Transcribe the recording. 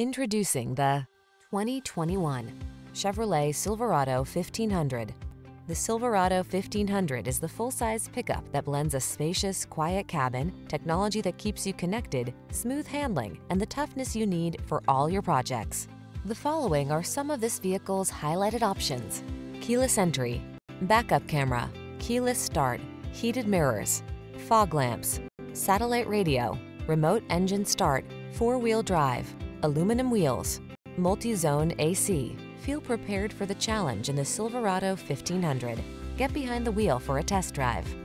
Introducing the 2021 Chevrolet Silverado 1500. The Silverado 1500 is the full-size pickup that blends a spacious, quiet cabin, technology that keeps you connected, smooth handling, and the toughness you need for all your projects. The following are some of this vehicle's highlighted options: keyless entry, backup camera, keyless start, heated mirrors, fog lamps, satellite radio, remote engine start, four-wheel drive, aluminum wheels, multi-zone AC. Feel prepared for the challenge in the Silverado 1500. Get behind the wheel for a test drive.